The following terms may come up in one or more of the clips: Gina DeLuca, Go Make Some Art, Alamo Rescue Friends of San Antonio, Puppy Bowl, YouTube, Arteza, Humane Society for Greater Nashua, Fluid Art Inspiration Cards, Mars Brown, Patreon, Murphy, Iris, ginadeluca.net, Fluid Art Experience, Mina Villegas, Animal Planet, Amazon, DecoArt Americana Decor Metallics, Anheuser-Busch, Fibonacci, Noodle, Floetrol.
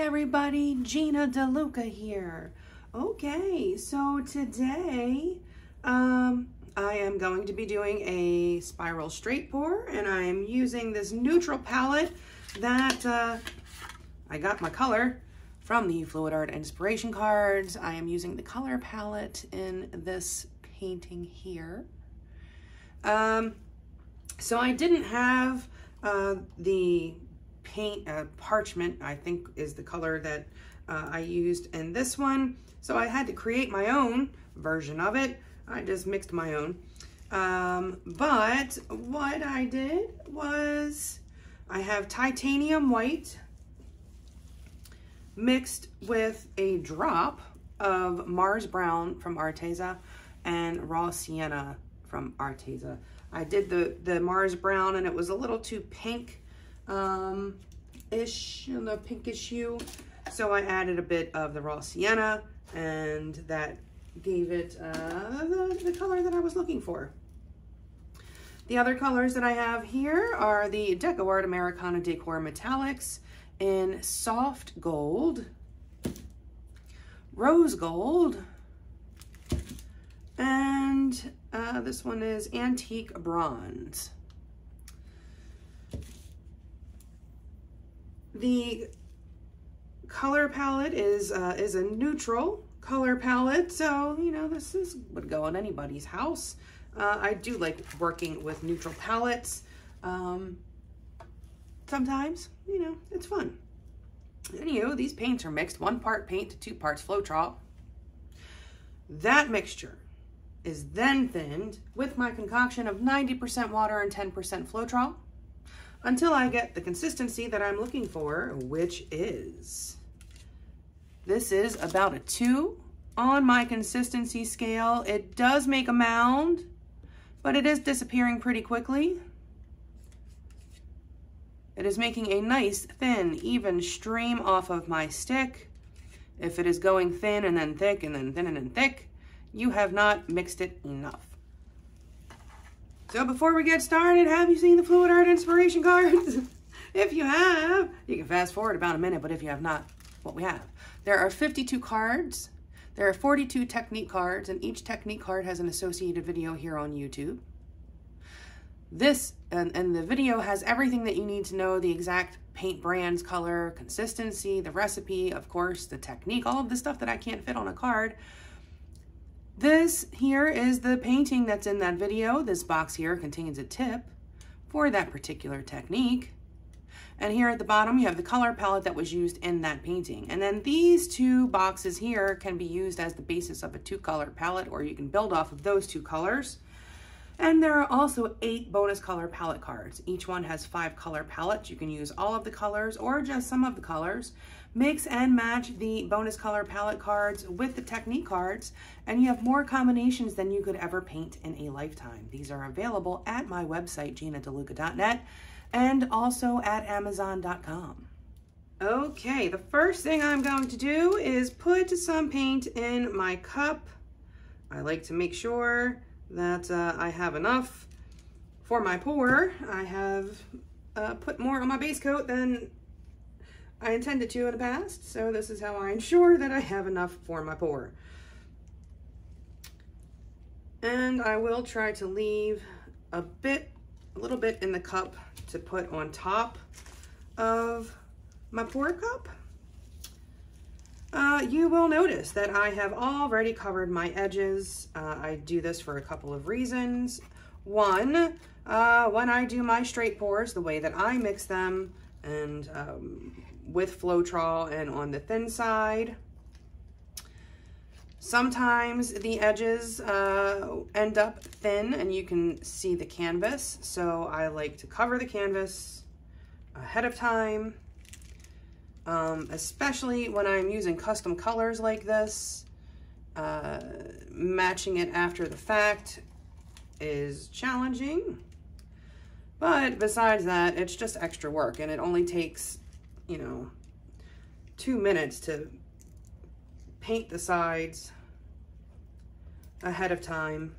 everybody, Gina DeLuca here. Okay, so today I am going to be doing a spiral straight pour, and I am using this neutral palette that I got my color from the Fluid Art Inspiration Cards. I am using the color palette in this painting here. So I didn't have the paint parchment, I think is the color that I used in this one. So I had to create my own version of it. I just mixed my own. But what I did was I have titanium white mixed with a drop of Mars Brown from Arteza and raw sienna from Arteza. I did the Mars Brown and it was a little too pink ish, the pinkish hue. So I added a bit of the raw sienna and that gave it the color that I was looking for. The other colors that I have here are the DecoArt Americana Decor Metallics in soft gold, rose gold, and this one is antique bronze. The color palette is a neutral color palette, so you know this is would go on anybody's house. I do like working with neutral palettes. Sometimes, you know, it's fun. Anywho, these paints are mixed 1 part paint to 2 parts Floetrol. That mixture is then thinned with my concoction of 90% water and 10% Floetrol until I get the consistency that I'm looking for, which is, this is about a 2 on my consistency scale. It does make a mound, but it is disappearing pretty quickly. It is making a nice, thin, even stream off of my stick. If it is going thin and then thick and then thin and then thick, you have not mixed it enough. So before we get started, have you seen the Fluid Art Inspiration Cards? If you have, you can fast forward about a minute, but if you have not, what we have. There are 52 cards. There are 42 technique cards, and each technique card has an associated video here on YouTube. This, and the video has everything that you need to know, the exact paint brands, color, consistency, the recipe, of course, the technique, all of the stuff that I can't fit on a card. This here is the painting that's in that video. This box here contains a tip for that particular technique. And here at the bottom, you have the color palette that was used in that painting. And then these 2 boxes here can be used as the basis of a 2 color palette, or you can build off of those 2 colors. And there are also 8 bonus color palette cards. Each one has 5 color palettes. You can use all of the colors or just some of the colors. Mix and match the bonus color palette cards with the technique cards, and you have more combinations than you could ever paint in a lifetime. These are available at my website, ginadeluca.net, and also at amazon.com. Okay, the first thing I'm going to do is put some paint in my cup. I like to make sure that I have enough for my pour. I have put more on my base coat than I intended to in the past, so this is how I ensure that I have enough for my pour. And I will try to leave a little bit in the cup to put on top of my pour cup. You will notice that I have already covered my edges. I do this for a couple of reasons. One, when I do my straight pours, the way that I mix them, and with Floetrol and on the thin side, sometimes the edges end up thin and you can see the canvas. So I like to cover the canvas ahead of time, especially when I'm using custom colors like this. Matching it after the fact is challenging. But besides that, it's just extra work, and it only takes, you know, 2 minutes to paint the sides ahead of time.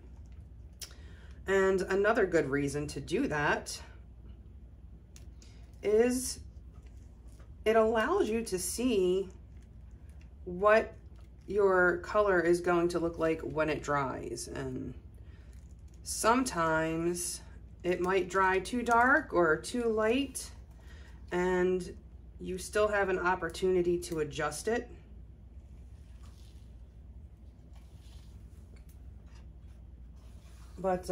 And another good reason to do that is it allows you to see what your color is going to look like when it dries. And sometimes it might dry too dark or too light, and you still have an opportunity to adjust it. But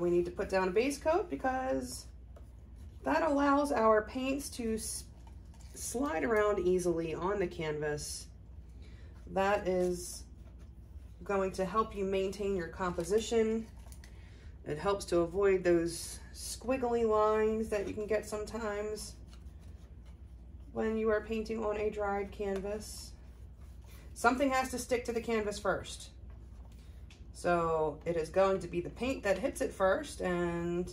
we need to put down a base coat because that allows our paints to slide around easily on the canvas. That is going to help you maintain your composition. It helps to avoid those squiggly lines that you can get sometimes when you are painting on a dried canvas. Something has to stick to the canvas first. So it is going to be the paint that hits it first, and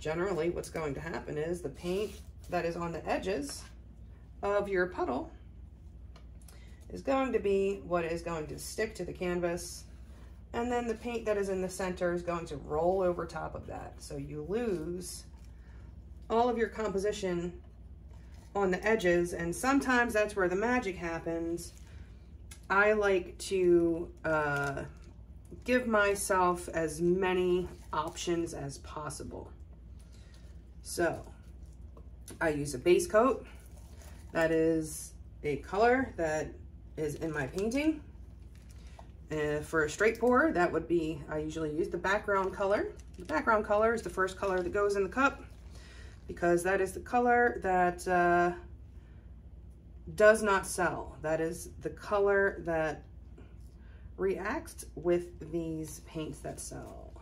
generally what's going to happen is the paint that is on the edges of your puddle is going to be what is going to stick to the canvas, and then the paint that is in the center is going to roll over top of that. So you lose all of your composition on the edges, and sometimes that's where the magic happens. I like to give myself as many options as possible. So I use a base coat that is a color that is in my painting. For a straight pour, that would be, I usually use the background color. The background color is the first color that goes in the cup because that is the color that does not sell. That is the color that reacts with these paints that sell.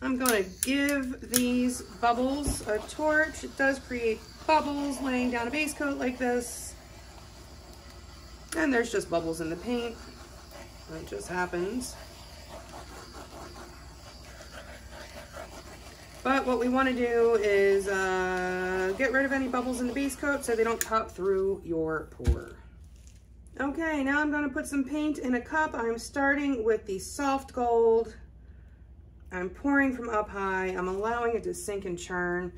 I'm going to give these bubbles a torch. It does create bubbles laying down a base coat like this. And there's just bubbles in the paint. It just happens. But what we want to do is get rid of any bubbles in the base coat so they don't pop through your pour. Okay, now I'm going to put some paint in a cup. I'm starting with the soft gold. I'm pouring from up high. I'm allowing it to sink and churn.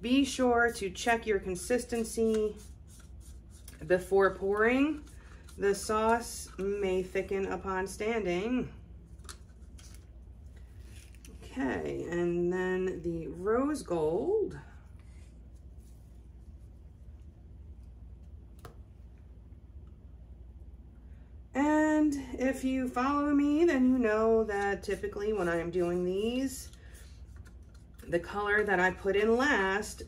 Be sure to check your consistency before pouring. The sauce may thicken upon standing. Okay, and then the rose gold. And if you follow me, then you know that typically when I am doing these, the color that I put in last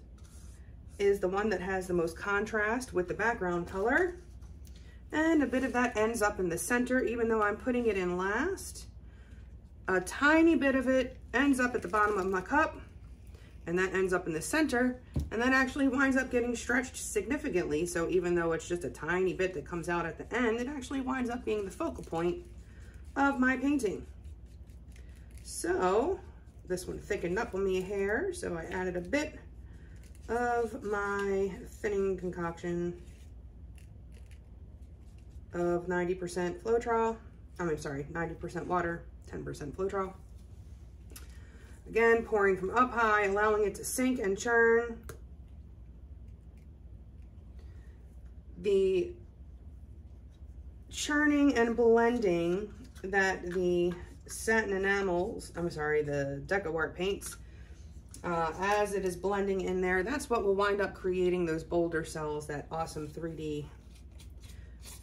is the one that has the most contrast with the background color. And a bit of that ends up in the center, even though I'm putting it in last. A tiny bit of it ends up at the bottom of my cup, and that ends up in the center, and that actually winds up getting stretched significantly. So even though it's just a tiny bit that comes out at the end, it actually winds up being the focal point of my painting. So this one thickened up on me a hair, so I added a bit of my thinning concoction of 90% Floetrol. I'm sorry, 90% water, 10% Floetrol. Again, pouring from up high, allowing it to sink and churn. The churning and blending that the satin enamels, I'm sorry, the DecoArt paints, as it is blending in there, that's what will wind up creating those bolder cells, that awesome 3D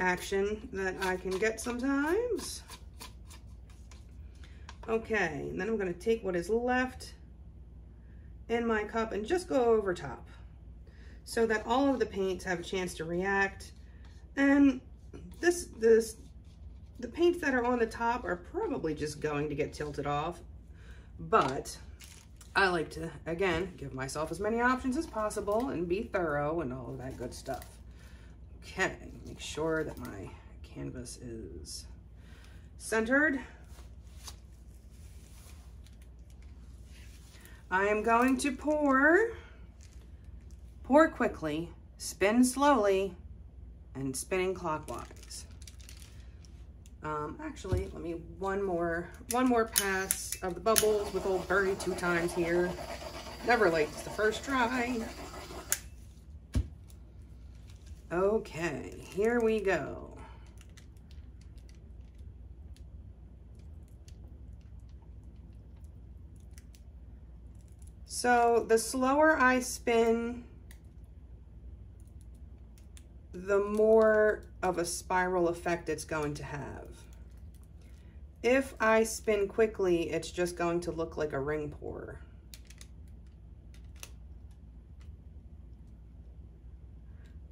action that I can get sometimes. Okay, and then I'm going to take what is left in my cup and just go over top so that all of the paints have a chance to react. And the paints that are on the top are probably just going to get tilted off, but I like to, again, give myself as many options as possible and be thorough and all of that good stuff. Okay, make sure that my canvas is centered. I am going to pour quickly, spin slowly, and spinning clockwise. Actually, let me one more pass of the bubbles with old Birdie 2 times here. Never liked the first try. Okay, here we go. So the slower I spin, the more of a spiral effect it's going to have. If I spin quickly, it's just going to look like a ring pour.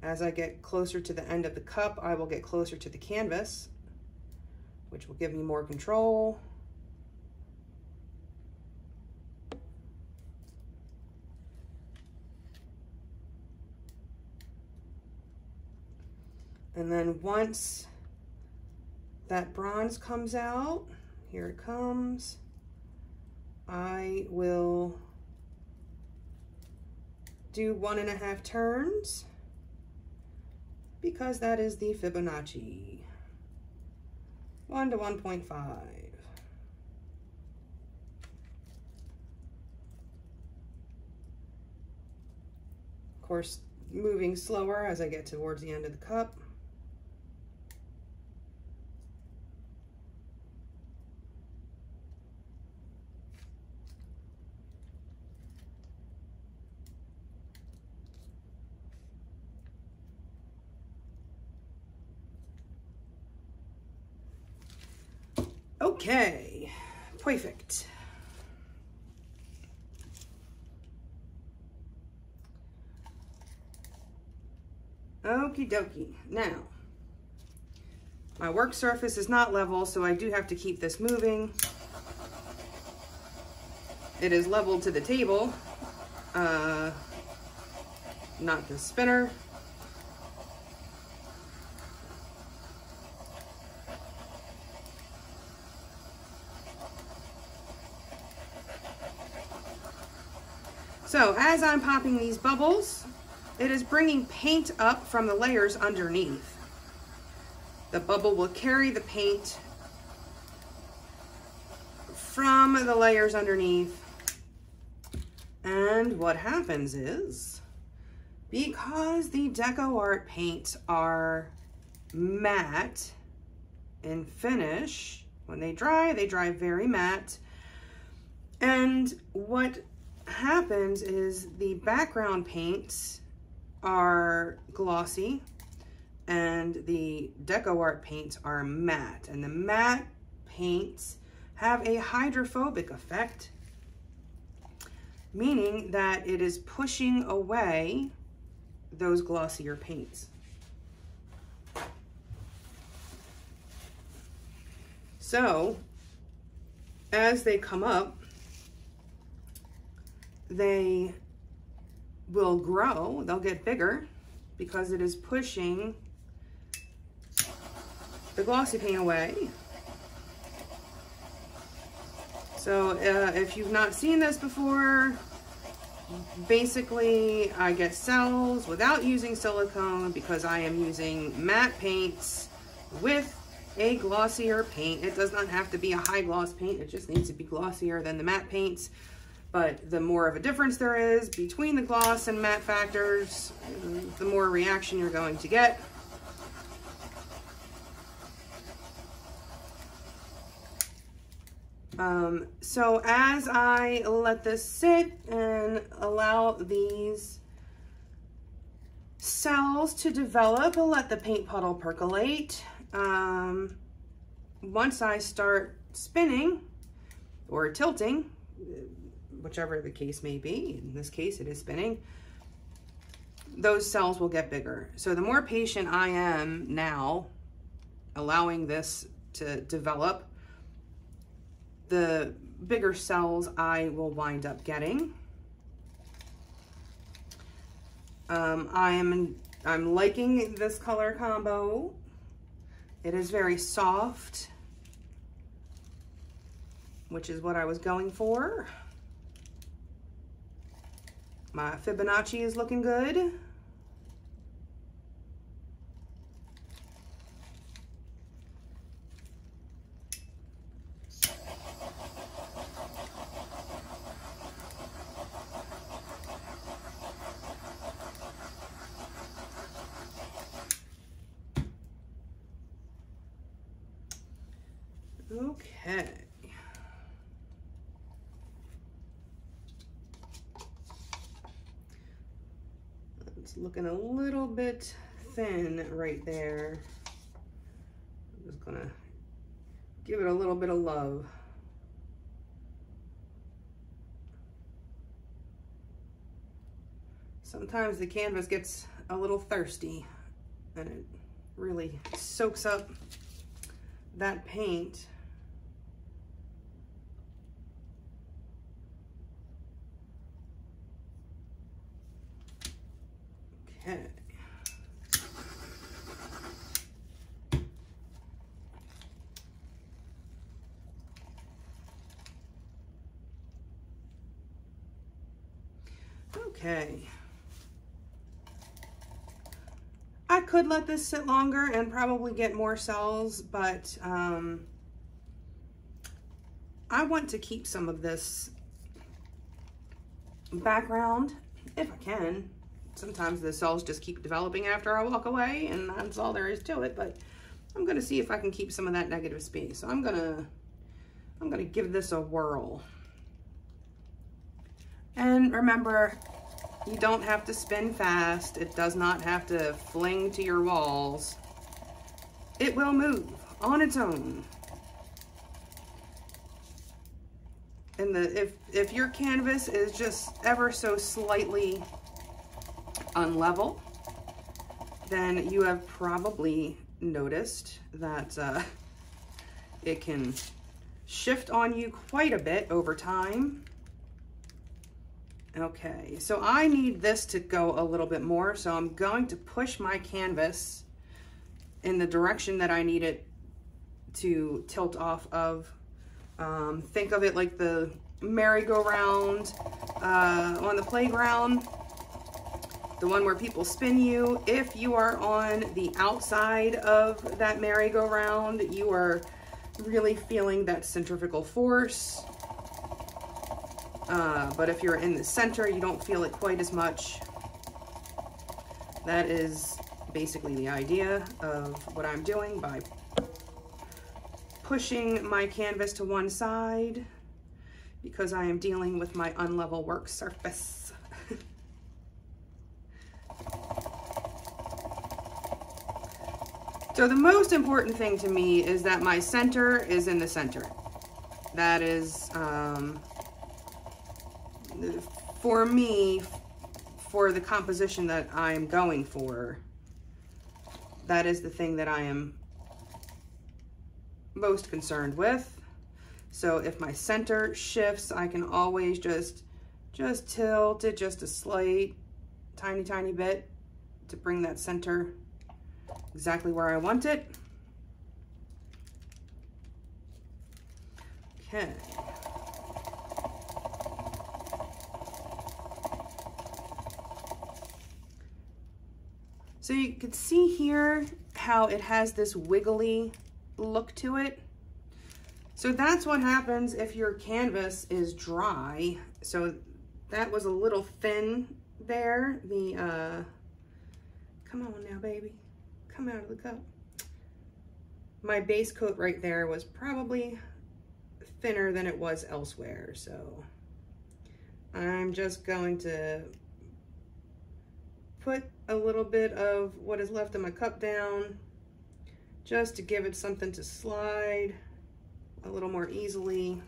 As I get closer to the end of the cup, I will get closer to the canvas, which will give me more control. And then once that bronze comes out, here it comes, I will do 1.5 turns because that is the Fibonacci, 1 to 1.5. Of course, moving slower as I get towards the end of the cup. Okay, perfect. Okie dokie. Now, my work surface is not level, so I do have to keep this moving. It is leveled to the table, not the spinner. So as I'm popping these bubbles, it is bringing paint up from the layers underneath. The bubble will carry the paint from the layers underneath. And what happens is, because the DecoArt paints are matte in finish, when they dry very matte. And what happens is the background paints are glossy and the DecoArt paints are matte, and the matte paints have a hydrophobic effect, meaning that it is pushing away those glossier paints. So as they come up, they will grow, they'll get bigger because it is pushing the glossy paint away. So if you've not seen this before, basically I get cells without using silicone because I am using matte paints with a glossier paint. It does not have to be a high gloss paint, it just needs to be glossier than the matte paints. But the more of a difference there is between the gloss and matte factors, the more reaction you're going to get. So as I let this sit and allow these cells to develop, I'll let the paint puddle percolate. Once I start spinning or tilting, whichever the case may be, in this case it is spinning, those cells will get bigger. So the more patient I am now, allowing this to develop, the bigger cells I will wind up getting. I'm liking this color combo. It is very soft, which is what I was going for. My Fibonacci is looking good. Okay. It's looking a little bit thin right there. I'm just gonna give it a little bit of love. Sometimes the canvas gets a little thirsty and it really soaks up that paint. Okay. Okay. I could let this sit longer and probably get more cells, but I want to keep some of this background if I can. Sometimes the cells just keep developing after I walk away and that's all there is to it, but I'm gonna see if I can keep some of that negative space. So I'm gonna give this a whirl. And remember, you don't have to spin fast. It does not have to fling to your walls. It will move on its own. And if your canvas is just ever so slightly unlevel, then you have probably noticed that it can shift on you quite a bit over time. Okay, so I need this to go a little bit more, so I'm going to push my canvas in the direction that I need it to tilt off of. Think of it like the merry-go-round on the playground, the one where people spin you. If you are on the outside of that merry-go-round, you are really feeling that centrifugal force. But if you're in the center, you don't feel it quite as much. That is basically the idea of what I'm doing by pushing my canvas to one side because I am dealing with my unlevel work surface. So the most important thing to me is that my center is in the center. That is, for me, for the composition that I am going for, that is the thing that I am most concerned with. So if my center shifts, I can always just tilt it just a slight, tiny bit to bring that center exactly where I want it. Okay. So you can see here how it has this wiggly look to it. So that's what happens if your canvas is dry. So that was a little thin there. The, come on now, baby, come out of the cup. My base coat right there was probably thinner than it was elsewhere. So I'm just going to put a little bit of what is left of my cup down just to give it something to slide a little more easily.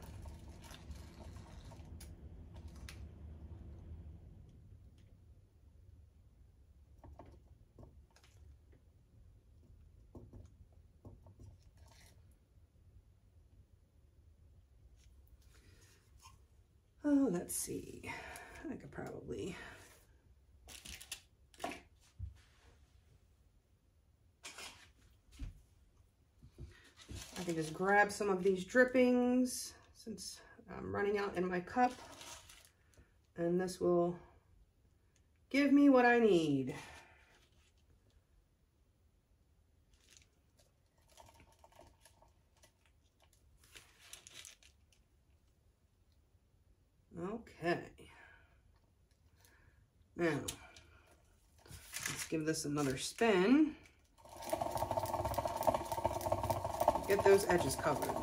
Oh, let's see. I could probably just grab some of these drippings since I'm running out in my cup, and this will give me what I need. Okay. Now, let's give this another spin. Get those edges covered.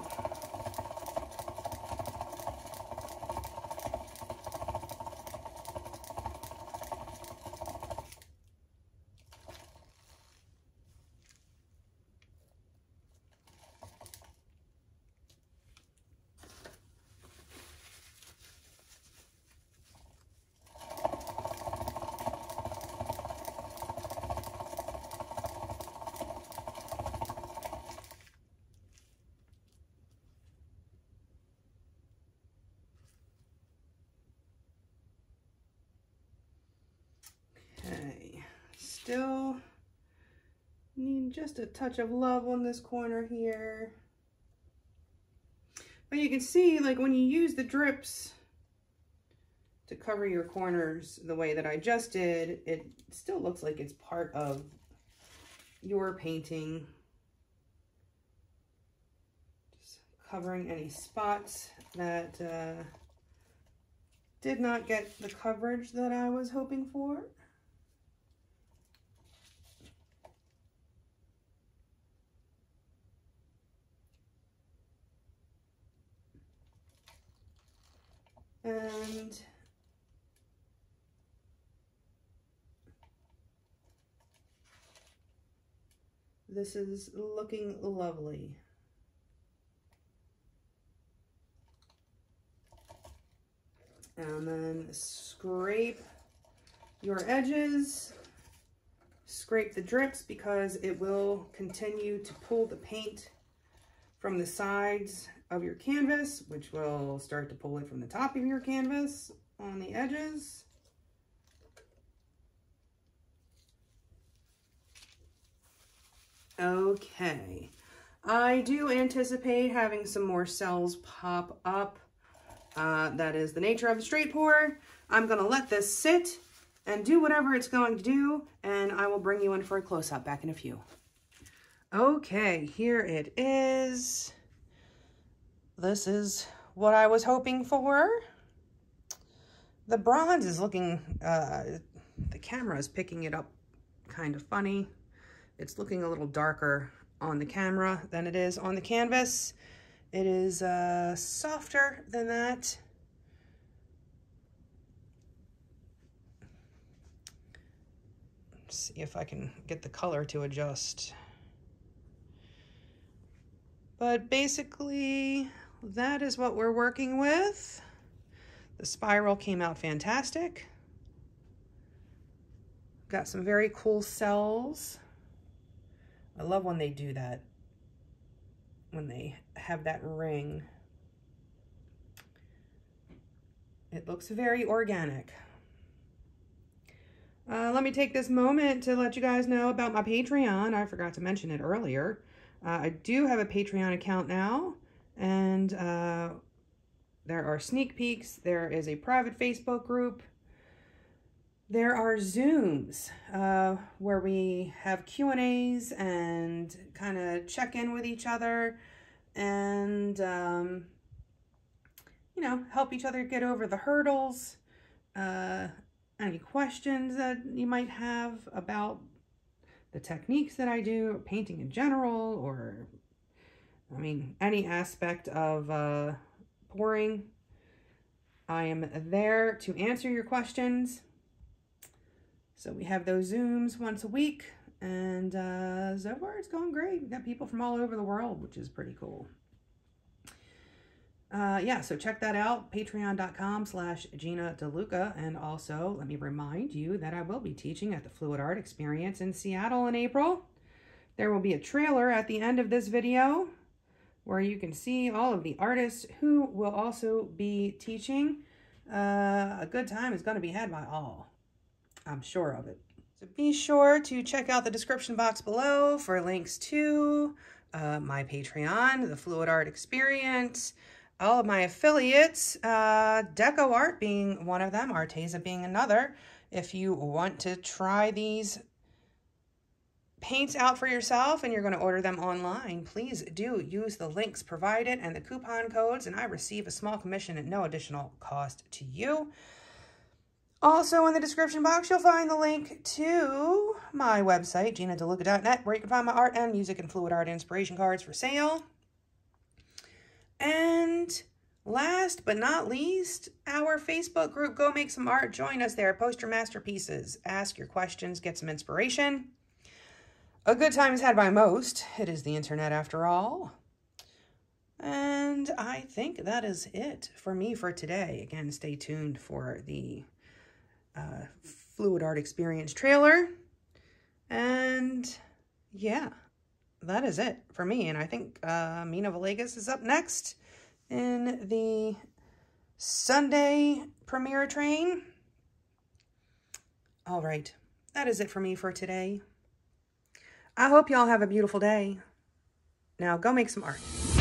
still need just a touch of love on this corner here. But you can see, like, when you use the drips to cover your corners the way that I just did, it still looks like it's part of your painting. Just covering any spots that did not get the coverage that I was hoping for. And this is looking lovely. And then scrape your edges, scrape the drips, because it will continue to pull the paint from the sides of your canvas, which will start to pull it from the top of your canvas on the edges. Okay, I do anticipate having some more cells pop up. That is the nature of the straight pour. I'm gonna let this sit and do whatever it's going to do, and I will bring you in for a close-up back in a few. Okay, here it is. This is what I was hoping for. The bronze is looking, the camera is picking it up kind of funny. It's looking a little darker on the camera than it is on the canvas. It is softer than that. Let's see if I can get the color to adjust. But basically, that is what we're working with. The spiral came out fantastic. Got some very cool cells. I love when they do that, when they have that ring. It looks very organic. Let me take this moment to let you guys know about my Patreon. I forgot to mention it earlier. I do have a Patreon account now, and there are sneak peeks. There is a private Facebook group. There are Zooms where we have Q&As and kind of check in with each other and, you know, help each other get over the hurdles, any questions that you might have about the techniques that I do, painting in general, or, I mean, any aspect of pouring. I am there to answer your questions. So we have those Zooms once a week, and so far it's going great. We've got people from all over the world, which is pretty cool. Yeah, so check that out, patreon.com/GinaDeLuca. And also, let me remind you that I will be teaching at the Fluid Art Experience in Seattle in April. There will be a trailer at the end of this video where you can see all of the artists who will also be teaching. A good time is going to be had by all. I'm sure of it. So be sure to check out the description box below for links to my Patreon, the Fluid Art Experience, all of my affiliates, DecoArt being one of them, Arteza being another. If you want to try these paints out for yourself and you're going to order them online, please do use the links provided and the coupon codes, and I receive a small commission at no additional cost to you. Also, in the description box, you'll find the link to my website, ginadeluca.net, where you can find my art and music and Fluid Art Inspiration Cards for sale. And last but not least, our Facebook group, Go Make Some Art. Join us there. Post your masterpieces. Ask your questions. Get some inspiration. A good time is had by most. It is the internet, after all. And I think that is it for me for today. Again, stay tuned for the Fluid Art Experience trailer, and yeah, that is it for me. And I think Mina Villegas is up next in the Sunday premiere train. All right, that is it for me for today. I hope y'all have a beautiful day. Now go make some art.